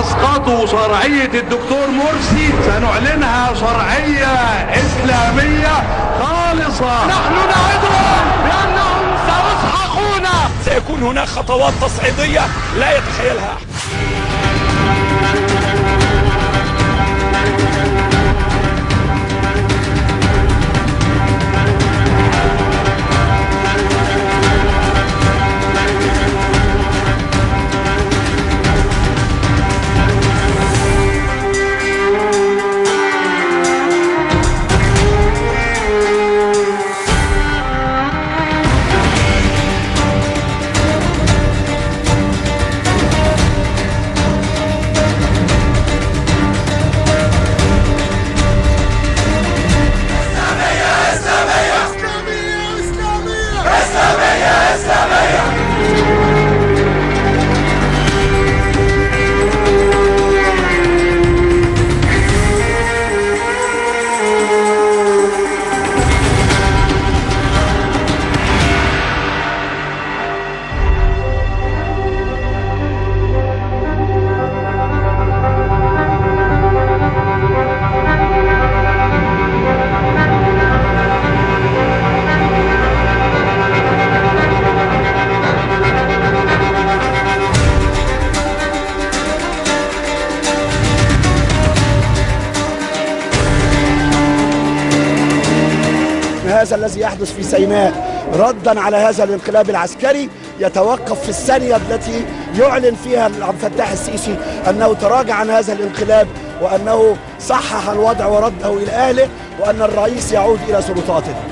أسقطوا شرعية الدكتور مرسي، سنعلنها شرعية إسلامية خالصة. نحن نعدهم بأنهم سيسحقون. سيكون هناك خطوات تصعيدية لا يتخيلها. هذا الذي يحدث في سيناء ردا على هذا الانقلاب العسكري يتوقف في الثانية التي يعلن فيها عبد الفتاح السيسي أنه تراجع عن هذا الانقلاب وأنه صحح الوضع ورده إلى أهله وأن الرئيس يعود إلى سلطاته.